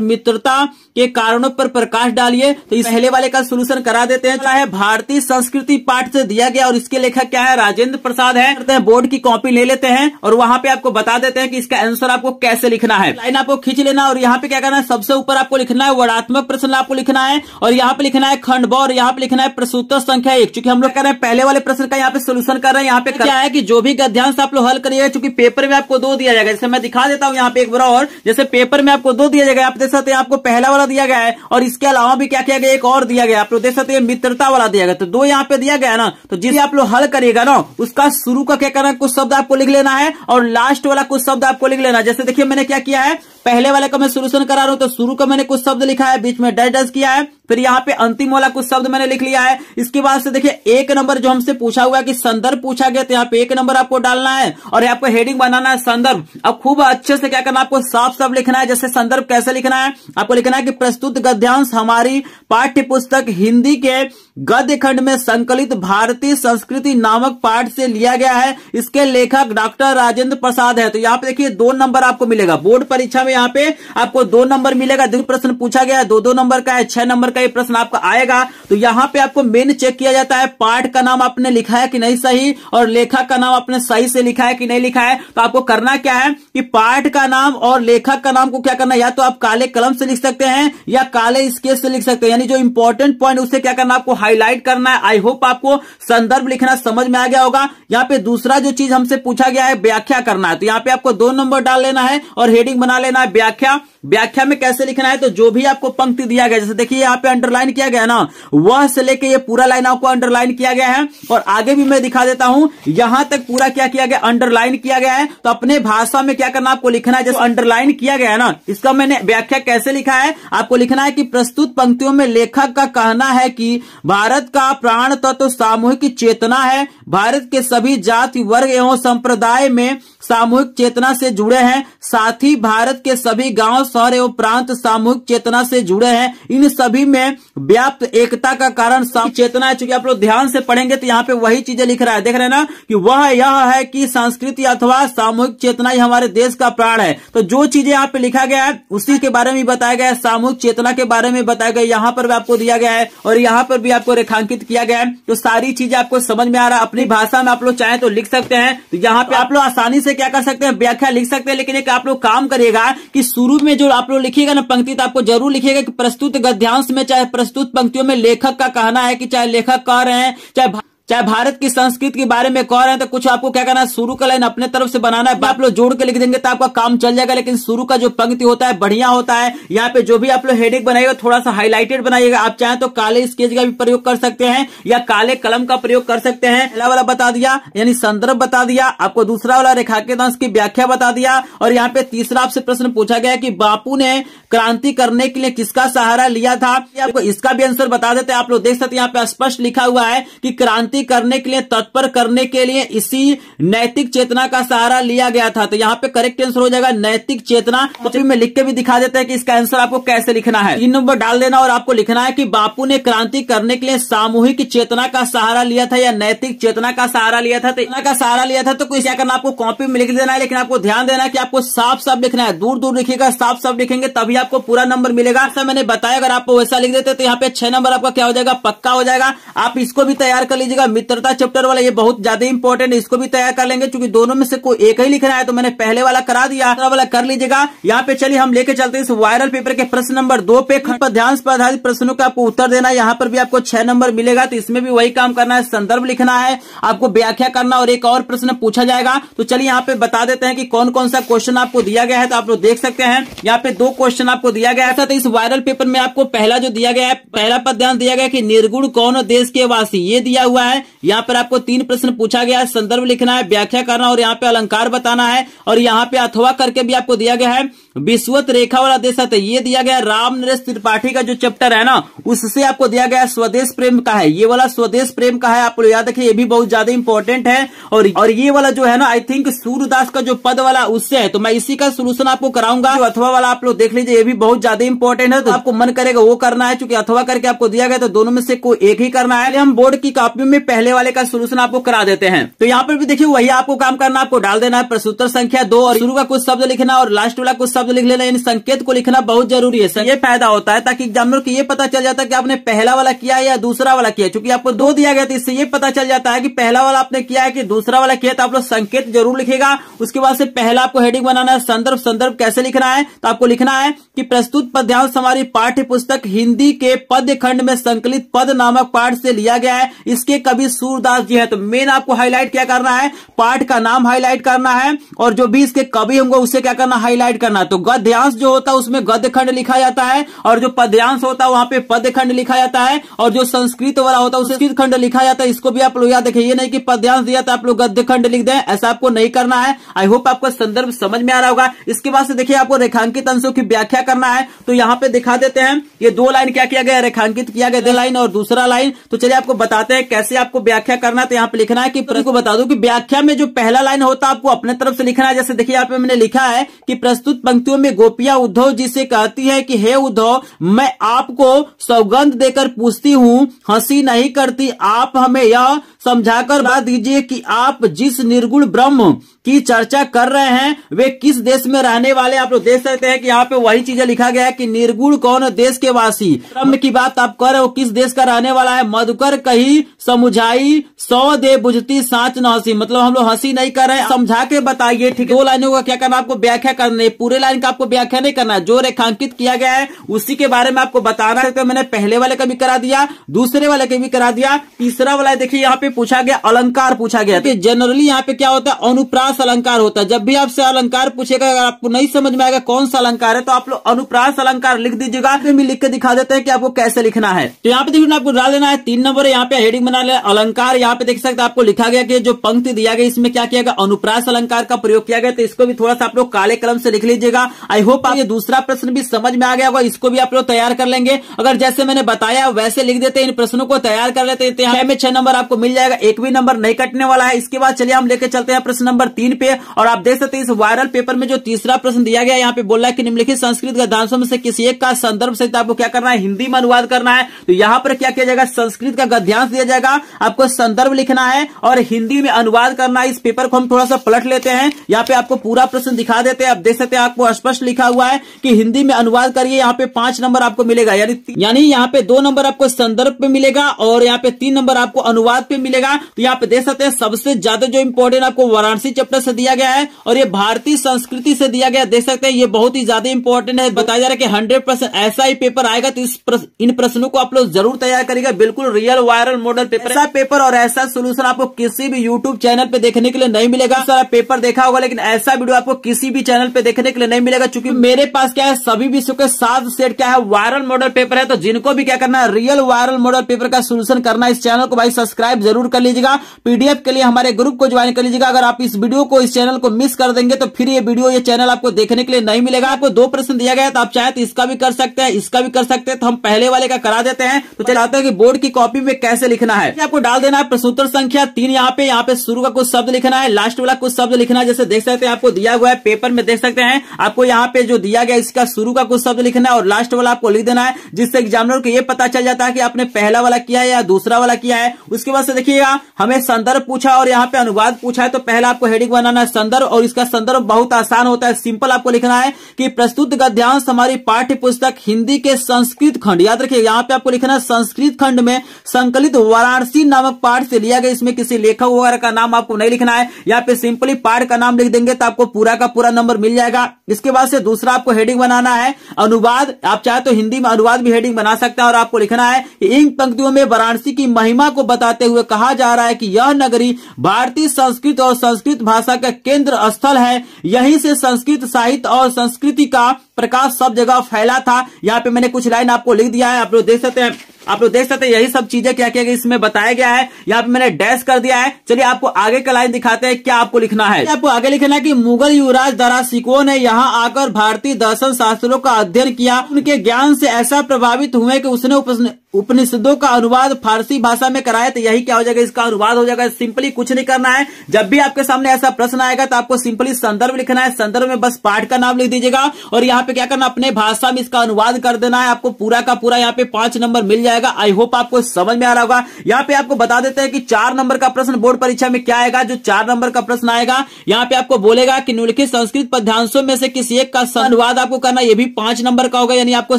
मित्रता के कारणों पर प्रकाश डालिए। तो इस पहले वाले का सोल्यूशन करा देते हैं। चाहे भारतीय संस्कृति पाठ से दिया गया और इसके लेखक क्या है, राजेंद्र प्रसाद है। बोर्ड की कॉपी ले लेते हैं और वहां पे आपको बता देते हैं कि इसका आंसर आपको कैसे लिखना है। लाइन आपको खींच लेना और यहाँ पे क्या करना है, सबसे ऊपर आपको लिखना है वर्णात्मक प्रश्न आपको लिखना है और यहाँ पे लिखना है खंडवा और यहाँ पे लिखना है प्रश्नोत्तर संख्या एक। चूंकि हम लोग कह रहे हैं पहले वाले प्रश्न का यहाँ पे सोल्यूशन कर रहे हैं, यहाँ पे क्या है कि जो भी गद्यांश आप लोग हल करिएगा, चूंकि पेपर में आपको दो दिया जाएगा। जैसे मैं दिखा देता हूँ यहाँ पे एक बार और, जैसे पेपर में आपको दो दिया जाएगा, आप देख सकते हैं आपको पहला वाला दिया गया है और इसके अलावा भी क्या किया गया एक और दिया गया, आप लोग देख सकते हैं मित्रता वाला दिया गया। तो दो यहाँ पे दिया गया है ना, तो जिसे आप लोग हल करिएगा ना, उसका शुरू का क्या करना है, कुछ शब्द आपको लिख लेना है और लास्ट वाला कुछ शब्द आपको लिख लेना है। जैसे देखिए मैंने क्या किया है, पहले वाले का मैं सोल्यूशन करा रहा हूं, तो शुरू का मैंने कुछ शब्द लिखा है, बीच में डैश डैश किया है, फिर यहाँ पे अंतिम वाला कुछ शब्द मैंने लिख लिया है। इसके बाद से देखिए एक नंबर जो हमसे पूछा हुआ है कि संदर्भ पूछा गया, तो यहाँ पे एक नंबर आपको डालना है और आपको हेडिंग बनाना है संदर्भ। अब खूब अच्छे से क्या करना, आपको साफ साफ लिखना है। जैसे संदर्भ कैसे लिखना है, आपको लिखना है कि प्रस्तुत गद्यांश हमारी पाठ्य पुस्तक हिंदी के गद्य खंड में संकलित भारतीय संस्कृति नामक पाठ से लिया गया है, इसके लेखक डॉक्टर राजेंद्र प्रसाद है। तो यहाँ पे देखिए दो नंबर आपको मिलेगा, बोर्ड परीक्षा में यहाँ पे आपको दो नंबर मिलेगा। दो प्रश्न पूछा गया है, दो दो नंबर का है, छह नंबर का ये प्रश्न आपका आएगा। तो यहाँ पे आपको मेन चेक किया जाता है, पाठ का नाम आपने लिखा है कि नहीं सही और लेखक का नाम आपने सही से लिखा है कि नहीं लिखा है। तो आपको करना क्या है कि पाठ का नाम और लेखक का नाम को क्या करना है, या तो आप काले कलम से लिख सकते हैं या काले स्केच से लिख सकते हैं, यानी जो इंपॉर्टेंट पॉइंट उसे क्या करना, आपको हाईलाइट करना है। आई होप आपको संदर्भ लिखना समझ में आ गया होगा। यहाँ पे दूसरा जो चीज हमसे पूछा गया है, व्याख्या करना है, तो यहाँ पे आपको दो नंबर डाल लेना है और हेडिंग बना लेना है व्याख्या। व्याख्या में कैसे लिखना है, तो जो भी आपको पंक्ति दिया गया, जैसे देखिए यहाँ पे अंडरलाइन किया गया ना, वह से लेके ये पूरा लाइन आपको अंडरलाइन किया गया है और आगे भी मैं दिखा देता हूं, यहां तक पूरा क्या किया गया, अंडरलाइन किया गया है। तो अपने भाषा में क्या करना, आपको लिखना है। जैसे अंडरलाइन किया गया है ना, इसका मैंने व्याख्या कैसे लिखा है, आपको लिखना है कि प्रस्तुत पंक्तियों में लेखक का कहना है कि भारत का प्राण तत्व सामूहिक चेतना है, भारत के सभी जाति वर्ग एवं संप्रदाय में सामूहिक चेतना से जुड़े हैं, साथ ही भारत के सभी गांव शहर एवं प्रांत सामूहिक चेतना से जुड़े हैं, इन सभी में व्याप्त एकता का कारण चेतना है। चूंकि आप लोग ध्यान से पढ़ेंगे तो यहाँ पे वही चीजें लिख रहा है, देख रहे हैं ना कि वह यह है कि संस्कृति अथवा सामूहिक चेतना ही हमारे देश का प्राण है। तो जो चीजें यहाँ पे लिखा गया है उसी के बारे में बताया गया है, सामूहिक चेतना के बारे में बताया गया, यहाँ पर भी आपको दिया गया है और यहाँ पर भी आपको रेखांकित किया गया है। तो सारी चीजें आपको समझ में आ रहा है, अपनी भाषा में आप लोग चाहे तो लिख सकते हैं। तो यहाँ पे आप लोग आसानी से क्या कर सकते हैं, व्याख्या लिख सकते हैं। लेकिन एक आप लोग काम करिएगा कि शुरू में जो आप लोग लिखिएगा ना पंक्ति, तो आपको जरूर लिखिएगा कि प्रस्तुत गद्यांश में, चाहे प्रस्तुत पंक्तियों में लेखक का कहना है कि चाहे लेखक कह रहे हैं, चाहे चाहे भारत की संस्कृति के बारे में कह रहे हैं, तो कुछ आपको क्या करना है, शुरू का लाइन अपने तरफ से बनाना है। आप लोग जोड़ के लिख देंगे तो आपका काम चल जाएगा, लेकिन शुरू का जो पंक्ति होता है बढ़िया होता है। यहाँ पे जो भी आप लोग हेडिंग बनाइएगा थोड़ा सा हाईलाइटेड बनाइएगा, आप चाहे तो काले स्केच का भी प्रयोग कर सकते हैं या काले कलम का प्रयोग कर सकते हैं। पहला वाला बता दिया यानी संदर्भ बता दिया आपको, दूसरा वाला रेखांकित अंश की व्याख्या बता दिया और यहाँ पे तीसरा आपसे प्रश्न पूछा गया कि बापू ने क्रांति करने के लिए किसका सहारा लिया था, आपको इसका भी आंसर बता देते हैं। आप लोग देख सकते हैं यहाँ पे स्पष्ट लिखा हुआ है कि क्रांति करने के लिए, तत्पर करने के लिए इसी नैतिक चेतना का सहारा लिया गया था। तो यहाँ पे करेक्ट आंसर हो जाएगा नैतिक चेतना। तो मैं लिख के भी दिखा देता है कि इसका आंसर आपको कैसे लिखना है, तीन नंबर डाल देना और आपको लिखना है कि बापू ने क्रांति करने के लिए सामूहिक चेतना का सहारा लिया था या नैतिक चेतना का सहारा लिया था, चेतना का सहारा लिया था। तो कुछ क्या करना, आपको कॉपी में लिख देना है, लेकिन आपको ध्यान देना है कि आपको साफ साफ लिखना है, दूर दूर लिखिएगा, साफ साफ लिखेंगे तभी आपको पूरा नंबर मिलेगा। ऐसा मैंने बताया, अगर आप वैसा लिख देते तो यहाँ पे छह नंबर आपका क्या हो जाएगा, पक्का हो जाएगा। आप इसको भी तैयार कर लीजिएगा, मित्रता चैप्टर वाला ये बहुत ज्यादा इंपॉर्टेंट है, इसको भी तैयार कर लेंगे क्योंकि दोनों में से कोई एक ही लिखना है। तो मैंने पहले वाला करा दिया, दूसरा वाला कर लीजिएगा। यहाँ पे चलिए हम लेके चलते हैं इस वायरल पेपर के प्रश्न नंबर दो पे। खंड पर ध्यान पर आधारित प्रश्नों का आपको उत्तर देना है। यहाँ पर भी आपको छह नंबर मिलेगा, तो इसमें भी वही काम करना है। संदर्भ लिखना है, आपको व्याख्या करना, और एक और प्रश्न पूछा जाएगा। तो चलिए यहाँ पे बता देते हैं कि कौन कौन सा क्वेश्चन आपको दिया गया है। तो आप लोग देख सकते हैं यहाँ पे दो क्वेश्चन आपको दिया गया था। तो इस वायरल पेपर में आपको पहला जो दिया गया है, पहला पर ध्यान दिया गया कि निर्गुण कौन देश के वासी, ये दिया हुआ है। यहाँ पर आपको तीन प्रश्न पूछा गया है, संदर्भ लिखना है, व्याख्या करना, और यहाँ पे अलंकार बताना है। और यहाँ पे अथवा करके भी आपको दिया गया है विषुवत रेखा वाला देश है, ये दिया गया। राम नरेश त्रिपाठी का जो चैप्टर है ना, उससे आपको दिया गया स्वदेश प्रेम का है, ये वाला स्वदेश प्रेम का है। आप लोग याद रखिए, ये भी बहुत ज्यादा इंपॉर्टेंट है। और और ये वाला जो है ना, आई थिंक सूर्यदास का जो पद वाला उससे है, तो मैं इसी का सोल्यूशन आपको कराऊंगा। जो अथवा वाला आप लोग देख लीजिए, ये भी बहुत ज्यादा इंपॉर्टेंट है, तो आपको मन करेगा वो करना है, क्योंकि अथवा करके आपको दिया गया, तो दोनों में से कोई एक ही करना है। हम बोर्ड की कॉपी में पहले वाले का सोल्यूशन आपको करा देते हैं। तो यहाँ पर भी देखिए वही आपको काम करना, आपको डाल देना है प्रश्नोत्तर संख्या दो, और शुरू का कुछ शब्द लिखना और लास्ट वाला कुछ शब्द लिख लेना। संकेत को लिखना बहुत जरूरी है, ये फायदा होता है ताकि एग्जामिनर को ये पता चल जाता है कि आपने पहला वाला किया है या दूसरा वाला किया, क्योंकि आपको दो दिया गया था, इससे ये पता चल जाता है कि पहला वाला आपने किया है कि दूसरा वाला किया। तो आप लोग संकेत जरूर लिखेगा। उसके बाद से पहला आपको हेडिंग बनाना है, संदर्भ संदर्भ कैसे लिखना है, तो आपको लिखना है कि प्रस्तुत पद्यांश हमारी पाठ्य पुस्तक हिंदी के पद्य खंड में संकलित पद नामक पाठ से लिया गया है, इसके कवि सूरदास जी है। तो मेन आपको हाईलाइट क्या करना है, पाठ का नाम हाईलाइट करना है, और जो भी इसके कवि होंगे उसे क्या करना, हाईलाइट करना। तो गद्यांश जो होता है उसमें गद्य खंड लिखा जाता है, और जो पद्यांश होता है वहां पे पद्य खंड लिखा जाता है, और जो संस्कृत वाला होता है उसे संस्कृत खंड लिखा जाता है। इसको भी आप लोग याद रखिए, ये नहीं कि पद्यांश दिया था आप लोग गद्य खंड लिख दें, ऐसा आपको नहीं करना है। आई होप आपको संदर्भ समझ में आ रहा होगा। इसके बाद से देखिए आपको रेखांकित अंशों की व्याख्या करना है। तो यहाँ पे दिखा देते हैं, ये दो लाइन क्या किया गया, रेखांकित किया गया, दो लाइन और दूसरा लाइन। तो चलिए आपको बताते हैं कैसे आपको व्याख्या करना है। तो यहाँ पे लिखना है कि प्रश्न को बता दूं कि व्याख्या में जो पहला लाइन होता है आपको अपने तरफ से लिखना है। जैसे देखिए यहाँ पे मैंने लिखा है कि प्रस्तुत पंक्तियों में गोपिया उद्धव जी से कहती है कि हे उद्धव, मैं आपको सौगंध देकर पूछती हूँ, हंसी नहीं करती, आप हमें यह समझाकर बता दीजिए कि आप जिस निर्गुण ब्रह्म की चर्चा कर रहे हैं वे किस देश में रहने वाले। आप लोग देख सकते हैं कि यहाँ पे वही चीजें लिखा गया है कि निर्गुण कौन देश के वासी, ब्रह्म की बात आप कर रहे हो, किस देश का रहने वाला है। मधुकर कही समझाई सौ दे बुझती सांच न हंसी, मतलब हम लोग हंसी नहीं कर रहे, समझा के बताइए। ठीक है, दो लाइनों का क्या करना, आपको व्याख्या करना है, पूरे लाइन का आपको व्याख्या नहीं करना, जो रेखांकित किया गया है उसी के बारे में आपको बताना है। तो मैंने पहले वाले का भी करा दिया, दूसरे वाले का भी करा दिया, तीसरा वाला देखिए यहाँ पे पूछा गया अलंकार पूछा गया। जनरली यहाँ पे क्या होता है, अनुप्रास अलंकार होता है। जब भी आपसे अलंकार पूछेगा, अगर आपको नहीं समझ में आएगा कौन सा अलंकार है, तो आप लोग अनुप्रास अलंकार लिख दीजिएगा। तो भी लिख के दिखा देते हैं कि आपको कैसे लिखना है। तो यहाँ पे देखिए आपको डाल देना है, तीन नंबर है, यहाँ पे हेडिंग बना लेना अलंकार। यहाँ पे देख सकते हैं आपको लिखा गया कि जो पंक्ति दिया गया इसमें क्या किया गया, अनुप्रास अलंकार का प्रयोग किया गया। तो इसको भी थोड़ा सा आप लोग काले कलम से लिख लीजिएगा। आई होप आप ये दूसरा प्रश्न भी समझ में आ गया होगा, इसको भी आप लोग तैयार कर लेंगे। अगर जैसे मैंने बताया वैसे लिख देते हैं, इन प्रश्नों को तैयार कर लेते हैं, छह नंबर आपको मिल जाएगा, एक भी नंबर नहीं कटने वाला है। इसके बाद चलिए हम लेके चलते हैं प्रश्न नंबर तीन पे। और आप देख सकते हैं इस वायरल पेपर में जो तीसरा प्रश्न दिया गया, यहाँ पे बोला है कि निम्नलिखित संस्कृत गद्यांशों में से किसी एक का संदर्भ सहित आपको क्या करना है, हिंदी में अनुवाद करना है। तो यहाँ पर क्या किया जाएगा, संस्कृत का गद्यांश दिया जाएगा, आपको संदर्भ लिखना है और हिंदी में अनुवाद करना है। इस पेपर को हम थोड़ा सा पलट लेते हैं, यहाँ पे आपको पूरा प्रश्न दिखा देते हैं। आप देख सकते हैं आपको स्पष्ट लिखा हुआ है कि हिंदी में अनुवाद करिए, यहाँ पे पांच नंबर आपको मिलेगा, यानी यहाँ पे दो नंबर आपको संदर्भ पे मिलेगा और यहाँ पे तीन नंबर आपको अनुवाद पे मिलेगा। तो यहाँ पे देख सकते हैं सबसे ज्यादा जो इंपॉर्टेंट आपको वाराणसी चैप्टर से दिया गया है, और ये भारतीय संस्कृति से दिया गया। देख सकते हैं ये बहुत ही ज्यादा इंपॉर्टेंट है, बताया जा रहा है कि हंड्रेड परसेंट ऐसा ही पेपर आएगा। तो इस प्रस, इन प्रश्नों को आप लोग जरूर तैयार करिएगा, बिल्कुल रियल वायरल मॉडल पेपर। ऐसा पेपर और ऐसा सोल्यूशन आपको किसी भी यूट्यूब चैनल पे देखने के लिए नहीं मिलेगा। सारा पेपर देखा होगा लेकिन ऐसा वीडियो आपको किसी भी चैनल पे देखने के लिए नहीं मिलेगा, चूंकि मेरे पास क्या है, सभी विषयों के साथ सेट क्या है, वायरल मॉडल पेपर है। तो जिनको भी क्या करना है, रियल वायरल मॉडल पेपर का सोल्यूशन करना, इस चैनल को भाई सब्सक्राइब जरूर कर लीजिएगा। पीडीएफ के लिए हमारे ग्रुप को ज्वाइन कर लीजिएगा। अगर आप इस वीडियो को, इस चैनल को मिस कर देंगे तो फिर ये वीडियो, ये चैनल आपको देखने के लिए नहीं मिलेगा। आपको दो प्रश्न दिया गया, तो आप चाहे तो इसका भी कर सकते हैं, इसका भी कर सकते हैं। तो हम पहले वाले का करा देते हैं। तो चलाते हैं कि बोर्ड की कॉपी में कैसे लिखना है। आपको डाल देना है प्रश्नोत्तर संख्या तीन, यहाँ पे यहाँ पे शुरू का कुछ शब्द लिखना है, लास्ट वाला कुछ शब्द लिखना है। जैसे देख सकते हैं आपको दिया हुआ है पेपर में, देख सकते हैं आपको यहाँ पे जो दिया गया इसका शुरू का कुछ शब्द लिखना है और लास्ट वाला आपको लिख देना है, जिससे एग्जामिनर को यह पता चल जाता है कि आपने पहला वाला किया है या दूसरा वाला किया है। उसके बाद से देखिएगा हमें संदर्भ पूछा और यहाँ पे अनुवाद पूछा है। तो पहला आपको हेडिंग टॉपिक बनाना है संदर्भ, और इसका संदर्भ बहुत आसान होता है। सिंपल आपको लिखना है कि प्रस्तुत गद्यांश हमारी पाठ्य पुस्तक हिंदी के संस्कृत खंड, याद रखिए यहाँ पे आपको लिखना है संस्कृत खंड में संकलित वाराणसी नामक पाठ से लिया गया। इसमें किसी लेखक वगैरह का नाम आपको नहीं लिखना है, यहाँ पे सिंपली पाठ का नाम लिख देंगे तो आपको पूरा का पूरा नंबर मिल जाएगा। इसके बाद से दूसरा आपको हेडिंग बनाना है अनुवाद, आप चाहे तो हिंदी में अनुवाद भी हेडिंग बना सकते हैं। और आपको लिखना है इन पंक्तियों में वाराणसी की महिमा को बताते हुए कहा जा रहा है कि यह नगरी भारतीय संस्कृत और संस्कृत भाषा का केंद्र स्थल है, यहीं से संस्कृत साहित्य और संस्कृति का प्रकाश सब जगह फैला था। यहाँ पे मैंने कुछ लाइन आपको लिख दिया है, आप लोग देख सकते हैं, आप लोग देख सकते हैं यही सब चीजें क्या क्या इसमें बताया गया है। यहाँ पे मैंने डैश कर दिया है। चलिए आपको आगे का लाइन दिखाते हैं क्या आपको लिखना है। आपको आगे लिखना है कि मुगल युवराज दारा शिकोह ने यहाँ आकर भारतीय दर्शन शास्त्रों का अध्ययन किया, उनके ज्ञान से ऐसा प्रभावित हुए कि उसने उपनिषदों का अनुवाद फारसी भाषा में कराया। तो यही क्या हो जाएगा, इसका अनुवाद हो जाएगा। सिंपली कुछ नहीं करना है, जब भी आपके सामने ऐसा प्रश्न आएगा तो आपको सिंपली संदर्भ लिखना है, संदर्भ में बस पाठ का नाम लिख दीजिएगा और यहाँ पे क्या करना अपने भाषा में इसका अनुवाद कर देना है। आपको पूरा का पूरा यहाँ पे पांच नंबर मिल जाएगा। आई होप आपको समझ में आ रहा होगा। यहाँ पे आपको बता देते हैं कि चार नंबर का प्रश्न बोर्ड परीक्षा में क्या आएगा। जो चार नंबर का प्रश्न आएगा यहाँ पे आपको बोलेगा कि निम्नलिखित संस्कृत पद्यांशों में से किसी एक का अनुवाद आपको करना, ये भी पांच नंबर का होगा, यानी आपको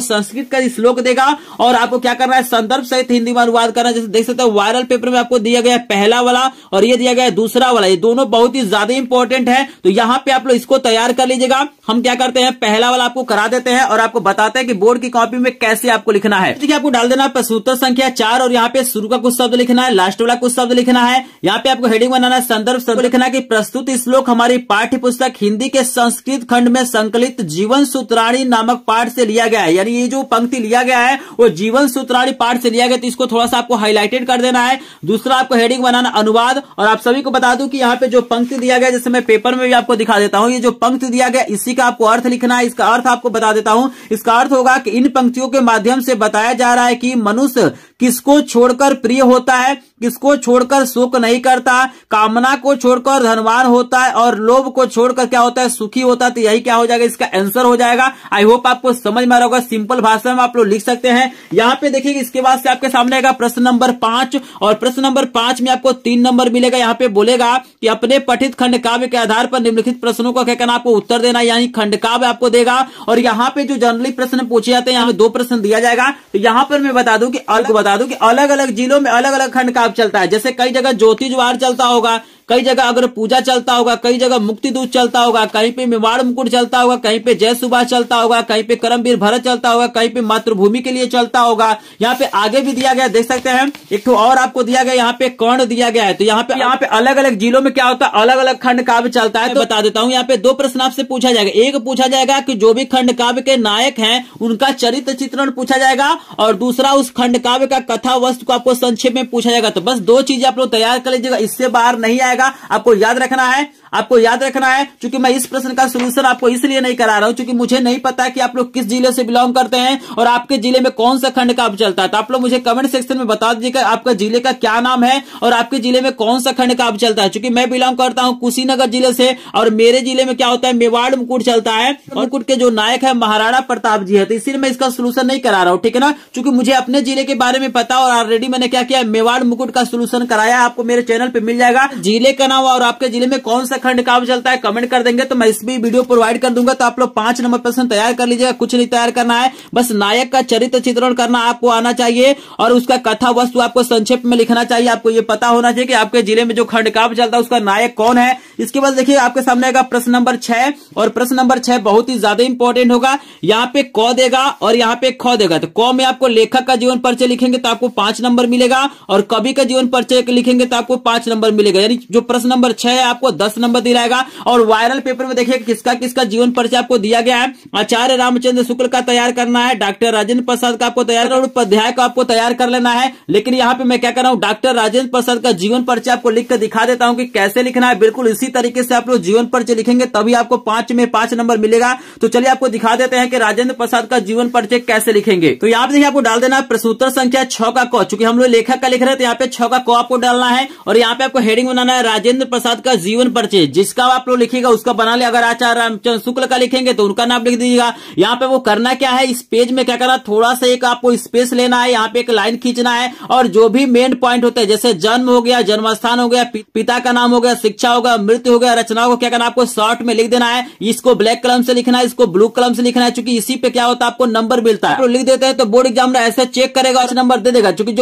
संस्कृत का श्लोक देगा और आपको क्या करना है संदर्भ सहित हिंदी में अनुवाद करना। जैसे देख सकते हो वायरल पेपर में आपको दिया गया पहला वाला और ये दिया गया दूसरा वाला, ये दोनों बहुत ही ज्यादा इंपॉर्टेंट है। तो यहाँ पे आप लोग इसको तैयार कर लीजिएगा। हम क्या करते हैं पहला वाला आपको करा देते हैं और आपको बताते हैं कि बोर्ड की कॉपी में कैसे आपको लिखना है। देखिए आपको डाल देना प्रश्नोत्तर संख्या चार और यहाँ पे शुरू का कुछ शब्द लिखना है, लास्ट वाला कुछ शब्द लिखना है। यहाँ पे आपको हेडिंग बनाना है संदर्भ शब्द लिखना की प्रस्तुत श्लोक हमारी पाठ्य पुस्तक हिंदी के संस्कृत खंड में संकलित जीवन सूत्राणी नामक पाठ से लिया गया है, यानी ये जो पंक्ति लिया गया है वो जीवन सूत्राणी पार्ट से लिया गया, तो इसको थोड़ा सा आपको हाईलाइटेड कर देना है। दूसरा आपको हेडिंग बनाना अनुवाद। और आप सभी को बता दूं कि यहाँ पे जो पंक्ति दिया गया, जैसे मैं पेपर में भी आपको दिखा देता हूँ, ये जो पंक्ति दिया गया इसी का आपको अर्थ लिखना है। इसका अर्थ आपको बता देता हूँ, इसका अर्थ होगा कि इन पंक्तियों के माध्यम से बताया जा रहा है कि मनुष्य किसको छोड़कर प्रिय होता है, किसको छोड़कर शोक नहीं करता, कामना को छोड़कर धनवान होता है और लोभ को छोड़कर क्या होता है सुखी होता है। तो यही क्या हो जाएगा, इसका आंसर हो जाएगा। आई होप आपको समझ में आ रहा होगा। सिंपल भाषा में आप लोग लिख सकते हैं। यहाँ पे देखिए इसके बाद से आपके सामने आएगा प्रश्न नंबर पांच और प्रश्न नंबर पांच में आपको तीन नंबर मिलेगा। यहाँ पे बोलेगा कि अपने पठित खंड काव्य के आधार पर निम्नलिखित प्रश्नों का क्या करना आपको उत्तर देना, यानी खंड काव्य आपको देगा। और यहाँ पे जो जनरली प्रश्न पूछे जाते हैं यहाँ पे दो प्रश्न दिया जाएगा। तो यहाँ पर मैं बता दूं कि अलग बता दूं कि अलग अलग जिलों में अलग अलग खंड काव्य चलता है। जैसे कई जगह ज्योति ज्वार चलता होगा, कई जगह अगर पूजा चलता होगा, कई जगह मुक्ति दूत चलता होगा, कहीं पे मेवाड़ मुकुट चलता होगा, कहीं पे जय सुभाष चलता होगा, कहीं पे करमवीर भरत चलता होगा, कहीं पे मातृभूमि के लिए चलता होगा। यहाँ पे आगे भी दिया गया देख सकते हैं, एक तो और आपको दिया गया यहाँ पे कर्ण दिया गया है। तो यहाँ पे यहाँ पे अलग अलग जिलों में क्या होता है अलग अलग खंड काव्य चलता है। तो बता देता हूँ यहाँ पे दो प्रश्न आपसे पूछा जाएगा। एक पूछा जाएगा कि जो भी खंड काव्य के नायक है उनका चरित्र चित्रण पूछा जाएगा और दूसरा उस खंड काव्य का कथा वस्तु को आपको संक्षेप में पूछा जाएगा। तो बस दो चीजें आप लोग तैयार कर लीजिएगा, इससे बाहर नहीं आएगा। आपको याद रखना है, आपको याद रखना है। क्योंकि मैं इस प्रश्न का सलूशन आपको इसलिए नहीं करा रहा हूं क्योंकि मुझे नहीं पता कि आप लोग किस जिले से बिलोंग करते हैं और आपके जिले में कौन सा खंड काव्य चलता है। तो आप लोग मुझे कमेंट सेक्शन में बता दीजिएगा आपका जिले का क्या नाम है और आपके जिले में कौन सा खंड काव्य चलता है। क्योंकि मैं बिलोंग करता हूँ कुशीनगर जिले से और मेरे जिले में क्या होता है मेवाड़ मुकुट चलता है और मुकुट के जो नायक है महाराणा प्रताप जी है। तो इसलिए मैं इसका सलूशन नहीं करा रहा हूँ, ठीक है ना, क्योंकि मुझे अपने जिले के बारे में पता और ऑलरेडी मैंने क्या किया मेवाड़ मुकुट का सलूशन कराया। आपको मेरे चैनल पर मिल जाएगा, जिले का नाम और आपके जिले में कौन सा खंड काव्य चलता है कमेंट कर देंगे तो मैं इस भी वीडियो प्रोवाइड कर दूंगा। तो आप लोग पांच नंबर प्रश्न तैयार कर लीजिएगा। कुछ नहीं तैयार करना है, बस नायक का चरित्र चित्रण करना आपको आना चाहिए और उसका कथा वस्तु आपको संक्षेप में लिखना चाहिए। आपको ये पता होना चाहिए कि आपके जिले में जो खंड काव्य चलता है उसका नायक कौन है। इसके बाद देखिए आपके सामने आएगा प्रश्न नंबर छह और प्रश्न नंबर छह बहुत ही ज्यादा इंपॉर्टेंट होगा। यहाँ पे क देगा और यहाँ पे ख देगा। तो क में आपको लेखक का जीवन परिचय लिखेंगे तो आपको पांच नंबर मिलेगा और कवि का जीवन परिचय लिखेंगे तो आपको पांच नंबर मिलेगा, यानी जो प्रश्न नंबर छह है आपको दस नंबर दिलाएगा। और वायरल पेपर में देखिए किसका किसका जीवन परिचय आपको दिया गया है। आचार्य रामचंद्र शुक्ल का तैयार करना है, डॉक्टर राजेंद्र प्रसाद का आपको तैयार और उपाध्याय का आपको तैयार कर लेना है। लेकिन यहाँ पे मैं क्या कर रहा हूँ डॉक्टर राजेंद्र प्रसाद का जीवन परिचय आपको लिख कर दिखा देता हूँ कि कैसे लिखना है। बिल्कुल इसी तरीके से आप लोग जीवन परिचय लिखेंगे तभी आपको पांच में पांच नंबर मिलेगा। तो चलिए आपको दिखा देते हैं कि राजेंद्र प्रसाद का जीवन परिचय कैसे लिखेंगे। तो यहाँ पे देखिए आपको डाल देना है प्रश्नोत्तर संख्या छह का क, चूंकि हम लोग लेखक का लिख रहे थे यहाँ पे छह का क आपको डालना है और यहाँ पे आपको हेडिंग बनाना है राजेंद्र प्रसाद का जीवन परिचय। से जिसका आप लोग लिखेगा उसका बना ले। अगर आचार्य रामचंद्र शुक्ल का लिखेंगे तो उनका नाम लिख दीजिएगा। यहाँ पे वो करना क्या है, इस पेज में क्या करना, थोड़ा सा एक आपको स्पेस लेना है, यहाँ पे एक लाइन खींचना है और जो भी मेन पॉइंट होता है जैसे जन्म हो गया, जन्मस्थान हो गया, पिता का नाम हो गया, शिक्षा हो गया, मृत्यु हो गया, रचना होगा, क्या करना आपको शॉर्ट में लिख देना है। इसको ब्लैक कलम से लिखना है, इसको ब्लू कलम से लिखना है, चूंकि इसी पे क्या होता है आपको नंबर मिलता है। तो लिख देते हैं तो बोर्ड एग्जामिनर ऐसे चेक करेगा, नंबर दे देगा। चूंकि जो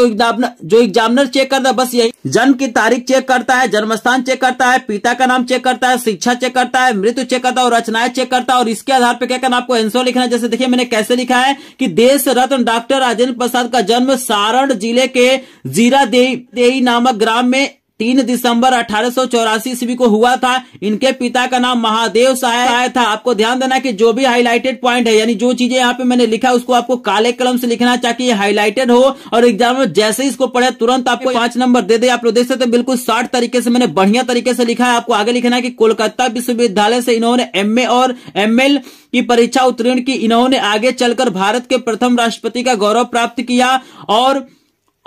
जो एग्जामिनर चेक करता है बस यही जन्म की तारीख चेक करता है, जन्मस्थान चेक करता है, पिता का नाम चेक करता है, शिक्षा चेक करता है, मृत्यु चेक करता है और रचनाएं चेक करता है। और इसके आधार पर क्या करना आपको आंसर लिखना है। जैसे देखिए मैंने कैसे लिखा है कि देश रत्न डॉक्टर राजेंद्र प्रसाद का जन्म सारण जिले के जीरा देई नामक ग्राम में तीन दिसंबर अठारह सौ चौरासी ईस्वी को हुआ था। इनके पिता का नाम महादेव सहाय था। आपको ध्यान देना कि जो भी हाईलाइटेड पॉइंट है यानी जो चीजें यहाँ पे मैंने लिखा उसको आपको काले कलम से लिखना ताकि ये हाईलाइटेड हो और एग्जाम में जैसे इसको पढ़े तुरंत आपको पांच नंबर दे दे। आप लोग देख सकते हैं बिल्कुल शॉर्ट तरीके से मैंने बढ़िया तरीके से लिखा है। आपको आगे लिखना है कि कोलकाता विश्वविद्यालय से इन्होंने एम ए और एम एल की परीक्षा उत्तीर्ण की। इन्होंने आगे चलकर भारत के प्रथम राष्ट्रपति का गौरव प्राप्त किया और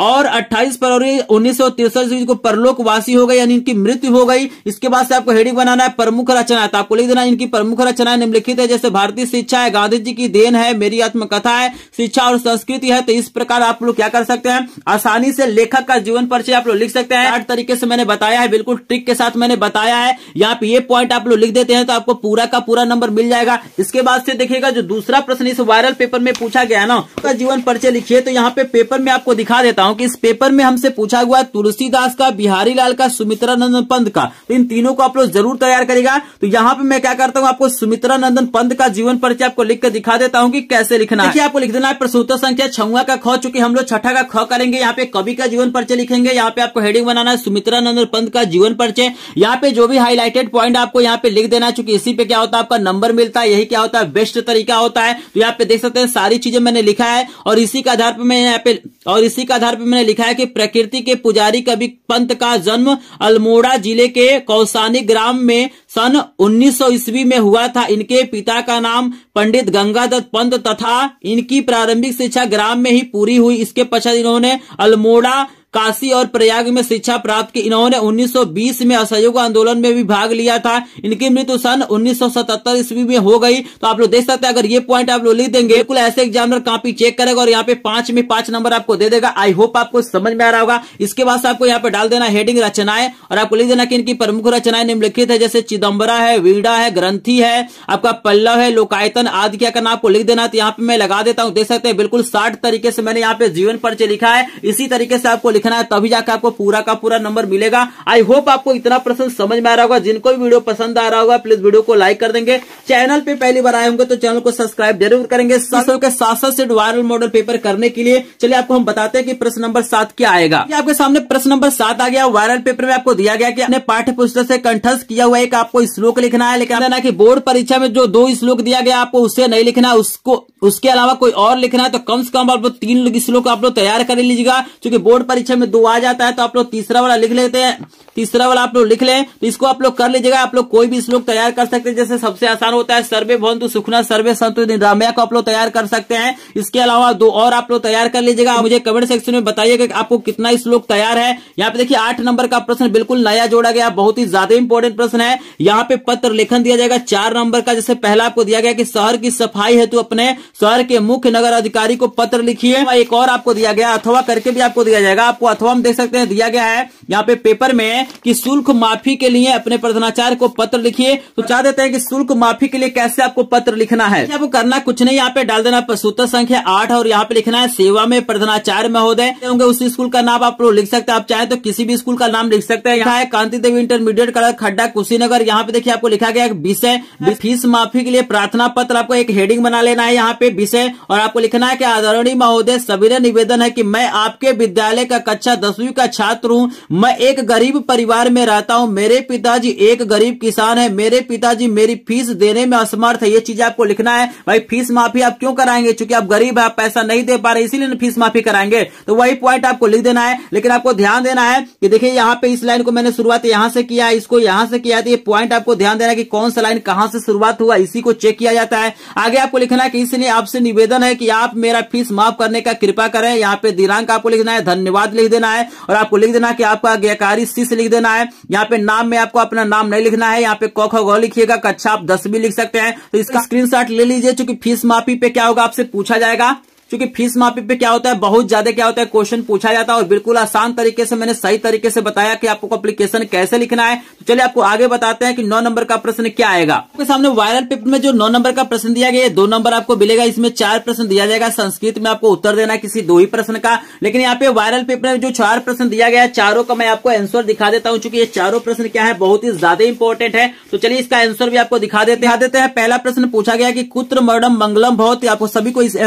और अट्ठाईस फरवरी उन्नीस सौ तिरसठ ईस्वी को परलोकवासी हो गए यानी इनकी मृत्यु हो गई। इसके बाद से आपको हेडिंग बनाना है प्रमुख रचना। तो आपको लिख देना इनकी प्रमुख रचनाएं निम्नलिखित है जैसे भारतीय शिक्षा है, गांधी जी की देन है, मेरी आत्मकथा है, शिक्षा और संस्कृति है। तो इस प्रकार आप लोग क्या कर सकते हैं, आसानी से लेखक का जीवन परिचय आप लोग लिख सकते हैं। आठ तरीके से मैंने बताया है, बिल्कुल ट्रिक के साथ मैंने बताया है। यहाँ पे ये पॉइंट आप लोग लिख देते हैं तो आपको पूरा का पूरा नंबर मिल जाएगा। इसके बाद से देखिएगा जो दूसरा प्रश्न इस वायरल पेपर में पूछा गया ना, उसका जीवन परिचय लिखिए। तो यहाँ पे पेपर में आपको दिखा देता कि इस पेपर में हमसे पूछा हुआ तुलसीदास का, बिहारी लाल का, सुमित्रा नंदन पंत का। तो इन तीनों को आप लोग जरूर तैयार करेगा। तो यहाँ पे मैं क्या करता हूँ आपको सुमित्रा नंदन पंत का जीवन परिचय आपको लिख कर दिखा देता हूँ कि कैसे लिखना है। आपको लिख देना है प्रश्नोत्तर संख्या छुआ का ख, चूंकि हम लोग छठा का ख करेंगे। यहाँ पे कवि का जीवन परिचय लिखेंगे। यहाँ पे आपको हेडिंग बनाना है सुमित्रा नंदन पंत का जीवन परिचय। यहाँ पे जो भी हाईलाइटेड पॉइंट आपको यहाँ पे लिख देना है चूंकि इसी पे क्या होता है आपका नंबर मिलता है। यही क्या होता है बेस्ट तरीका होता है। तो यहाँ पे देख सकते हैं सारी चीजें मैंने लिखा है और इसी के आधार पर मैं यहाँ पे और इसी का आधार पर मैंने लिखा है कि प्रकृति के पुजारी कवि पंत का जन्म अल्मोड़ा जिले के कौसानी ग्राम में सन उन्नीस सौ ईस्वी में हुआ था। इनके पिता का नाम पंडित गंगाधर पंत तथा इनकी प्रारंभिक शिक्षा ग्राम में ही पूरी हुई। इसके पश्चात इन्होंने अल्मोड़ा, काशी और प्रयाग में शिक्षा प्राप्त की। इन्होंने उन्नीस सौ बीस में असहयोग आंदोलन में भी भाग लिया था। इनकी मृत्यु सन उन्नीस सौ सतहत्तर ईस्वी में हो गई। तो आप लोग देख सकते हैं अगर ये पॉइंट आप लोग लिख देंगे बिल्कुल ऐसे एग्जामिनर कॉपी चेक करेगा और यहाँ पे पांच में पांच नंबर आपको दे देगा। आई होप आपको समझ में आ रहा होगा। इसके बाद आपको यहाँ पे डाल देना हेडिंग रचनाएं और आपको लिख देना की इनकी प्रमुख रचनाएं निम्नलिखित है जैसे चिदम्बरा है, वीड़ा है, ग्रंथी है, आपका पल्लव है, लोकायतन आदि। क्या करना आपको लिख देना। तो यहाँ पे मैं लगा देता हूँ, देख सकते हैं बिल्कुल साठ तरीके से मैंने यहाँ पे जीवन परिचय लिखा है। इसी तरीके से आपको लिखना है तभी जाकर आपको पूरा का पूरा नंबर मिलेगा। आई होप आपको इतना प्रश्न समझ में आ रहा होगा। जिनको भी वीडियो पसंद आ रहा होगा प्लीज वीडियो को लाइक कर देंगे। चैनल पे पहली बार आए होंगे तो चैनल को सब्सक्राइब जरूर करेंगे के साथ साथ वायरल मॉडल पेपर करने के लिए। चलिए आपको हम बताते हैं कि प्रश्न नंबर सात क्या आएगा। आपके सामने प्रश्न नंबर सात आ गया। वायरल पेपर में आपको दिया गया कि अपने पाठ्य पुस्तक से कंठस्थ किया हुआ एक आपको श्लोक लिखना है। लेकिन कि बोर्ड परीक्षा में जो दो श्लोक दिया गया आपको उससे नहीं लिखना, उसको उसके अलावा कोई और लिखना है। तो कम से कम आप लोग तीन श्लोक आप लोग तैयार कर लीजिएगा। चूंकि बोर्ड परीक्षा में दो आ जाता है तो आप लोग तीसरा वाला लिख लेते हैं। तीसरा वाला आप लोग लिख लें तो इसको आप लोग कर लीजिएगा। आप लोग कोई भी श्लोक तैयार कर सकते हैं। जैसे सबसे आसान होता है सर्वे भवन्तु सुखिनः, सर्वे सन्तु निरामया को आप लोग तैयार कर सकते हैं। इसके अलावा दो और आप लोग तैयार कर लीजिएगा। मुझे कमेंट सेक्शन में बताइएगा कि आपको कितना श्लोक तैयार है। यहाँ पे देखिए आठ नंबर का प्रश्न बिल्कुल नया जोड़ा गया, बहुत ही ज्यादा इंपॉर्टेंट प्रश्न है। यहाँ पे पत्र लेखन दिया जाएगा चार नंबर का। जैसे पहला आपको दिया गया कि शहर की सफाई हेतु अपने शहर के मुख्य नगर अधिकारी को पत्र लिखिए। एक और आपको दिया गया अथवा करके भी आपको दिया जाएगा। आपको अथवा में देख सकते हैं दिया गया है यहाँ पे पेपर में कि शुल्क माफी के लिए अपने प्रधानाचार्य को पत्र लिखिए। तो चाह देते हैं कि शुल्क माफी के लिए कैसे आपको पत्र लिखना है। आपको करना कुछ नहीं, यहाँ पे डाल देना प्रश्नोत्तर संख्या आठ और यहाँ पे लिखना है सेवा में प्रधानाचार्य महोदय होंगे उस स्कूल का नाम आप लोग लिख सकते हैं। आप चाहे तो किसी भी स्कूल का नाम लिख सकते हैं। यहाँ है कांति देवी इंटरमीडिएट कला खड्डा कुशीनगर। यहाँ पे देखिए आपको लिखा गया विषय फीस माफी के लिए प्रार्थना पत्र। आपको एक हेडिंग बना लेना है यहाँ पे विषय और आपको लिखना है कि आदरणीय महोदय सविनय निवेदन है कि मैं आपके विद्यालय का कक्षा दसवीं का छात्र हूँ। मैं एक गरीब परिवार में रहता हूं। मेरे पिताजी एक गरीब किसान है। मेरे पिताजी मेरी फीस देने में असमर्थ है। ये चीज आपको लिखना है। भाई फीस माफी आप क्यों कराएंगे, क्योंकि आप गरीब है, आप पैसा नहीं दे पा रहे, इसीलिए फीस माफी कराएंगे। तो वही पॉइंट आपको लिख देना है। लेकिन आपको ध्यान देना है कि देखिए यहाँ पे इस लाइन को मैंने शुरुआत यहाँ से किया, इसको यहाँ से किया। तो ये पॉइंट आपको ध्यान देना है कि कौन सा लाइन कहाँ से शुरुआत हुआ, इसी को चेक किया जाता है। आगे आपको लिखना है कि इसलिए आपसे निवेदन है कि आप मेरा फीस माफ करने का कृपा करें। यहाँ पे दिनांक आपको लिखना है। धन्यवाद। साथ लिख देना है और आपको लिख देना कि आपका आज्ञाकारी शिष्य लिख देना है। यहाँ पे नाम में आपको अपना नाम नहीं लिखना है, यहाँ पे क ख ग लिखिएगा, कक्षा आप दस भी लिख सकते हैं। तो इसका स्क्रीनशॉट ले लीजिए, चूंकि फीस माफी पे क्या होगा आपसे पूछा जाएगा, क्योंकि फीस माफी पे क्या होता है बहुत ज्यादा क्या होता है क्वेश्चन पूछा जाता है। और बिल्कुल आसान तरीके से मैंने सही तरीके से बताया कि आपको एप्लीकेशन कैसे लिखना है। तो चलिए आपको आगे बताते हैं कि नौ नंबर का प्रश्न क्या आएगा आपके सामने। वायरल पेपर में जो नौ नंबर का प्रश्न दिया गया है, दो नंबर आपको मिलेगा, इसमें चार प्रश्न दिया जाएगा। संस्कृत में आपको उत्तर देना है किसी दो ही प्रश्न का, लेकिन यहाँ पे वायरल पेपर में जो चार प्रश्न दिया गया है चारों का मैं आपको आंसर दिखा देता हूँ, चूंकि ये चारों प्रश्न क्या है बहुत ही ज्यादा इंपॉर्टेंट है। तो चलिए इसका आंसर भी आपको दिखा देते देते हैं। पहला प्रश्न पूछा गया कि कुत्र मर्डम मंगलम भवति, आपको सभी को इस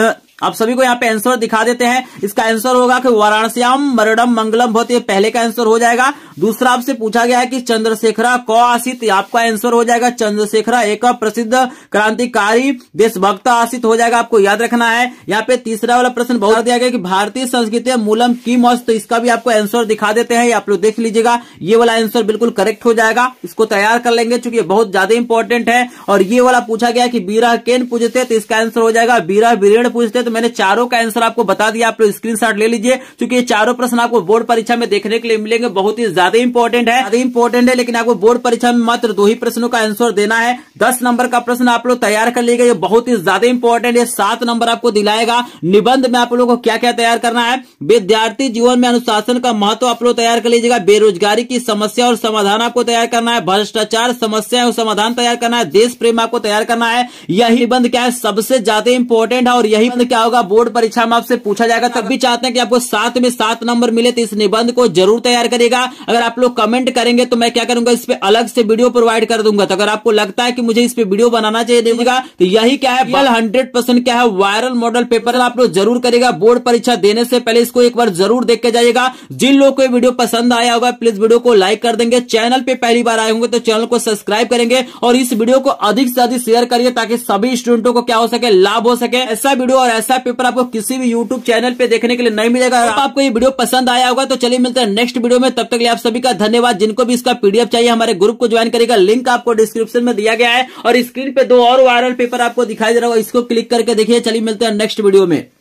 आप सभी को यहाँ पे आंसर दिखा देते हैं। इसका आंसर होगा कि वाराणस्याम मरडम मंगलम भवति, ये पहले का आंसर हो जाएगा। दूसरा आपसे पूछा गया है कि चंद्रशेखरा क आसित, आपका आंसर हो जाएगा चंद्रशेखरा एक प्रसिद्ध क्रांतिकारी देशभक्त आसित हो जाएगा, आपको याद रखना है। यहाँ पे तीसरा वाला प्रश्न बहुत दिया गया कि भारतीय संस्कृति मूलम किम अस्त, तो इसका भी आपको आंसर दिखा देते हैं, आप लोग देख लीजिएगा। ये वाला आंसर बिल्कुल करेक्ट हो जाएगा, इसको तैयार कर लेंगे चूंकि बहुत ज्यादा इंपॉर्टेंट है। और ये वाला पूछा गया कि बीरह केन पूजते, तो इसका आंसर हो जाएगा बीरह बीरेण पूजते। तो मैंने चारों का आंसर आपको बता दिया, आप लोग स्क्रीनशॉट ले लीजिए क्योंकि ये चारों प्रश्न आपको बोर्ड परीक्षा में देखने के लिए मिलेंगे, बहुत ही ज्यादा इंपॉर्टेंट है इंपॉर्टेंट है लेकिन आपको बोर्ड परीक्षा में मात्र दो ही प्रश्नों का आंसर देना है। दस नंबर का प्रश्न आप लोग तैयार कर लीजिएगा, ये बहुत ही ज्यादा इंपॉर्टेंट है। सात नंबर आपको दिलाएगा निबंध में आप लोगों को क्या क्या तैयार करना है। विद्यार्थी जीवन में अनुशासन का महत्व आप लोग तैयार कर लीजिएगा। बेरोजगारी की समस्या और समाधान आपको तैयार करना है। भ्रष्टाचार समस्या और समाधान तैयार करना है। देश प्रेम आपको तैयार करना है। यही निबंध क्या है सबसे ज्यादा इंपॉर्टेंट है और यही क्या होगा बोर्ड परीक्षा में आपसे पूछा जाएगा। तब भी चाहते हैं कि आपको सात में सात नंबर मिले तो इस निबंध को जरूर तैयार करेगा। अगर आप लोग कमेंट करेंगे तो मैं क्या करूंगा इस पे अलग से वीडियो प्रोवाइड कर दूंगा। तो अगर आपको लगता है कि मुझे इस पे वीडियो बनाना चाहिए तो यही क्या है बल हंड्रेड परसेंट क्या है वायरल मॉडल पेपर आप लोग जरूर करेगा। बोर्ड परीक्षा देने से पहले इसको एक बार जरूर देख के जाइएगा। जिन लोगों को ये वीडियो पसंद आया होगा प्लीज वीडियो को लाइक कर देंगे। चैनल पे पहली बार आए होंगे तो चैनल को सब्सक्राइब करेंगे और इस वीडियो को अधिक से अधिक शेयर करिए ताकि सभी स्टूडेंटों को क्या हो सके लाभ हो सके। ऐसा वीडियो और ऐसा पेपर आपको किसी भी यूट्यूब चैनल पे देखने के लिए नहीं मिलेगा। अगर आपको ये वीडियो पसंद आया होगा तो चलिए मिलते हैं नेक्स्ट वीडियो में। तब तक के लिए आप सभी का धन्यवाद। जिनको भी इसका पीडीएफ चाहिए हमारे ग्रुप को ज्वाइन करेगा, लिंक आपको डिस्क्रिप्शन में दिया गया है। और स्क्रीन पे दो और वायरल पेपर आपको दिखाई दे रहा होगा, इसको क्लिक करके देखिए। चलिए मिलते हैं नेक्स्ट वीडियो में।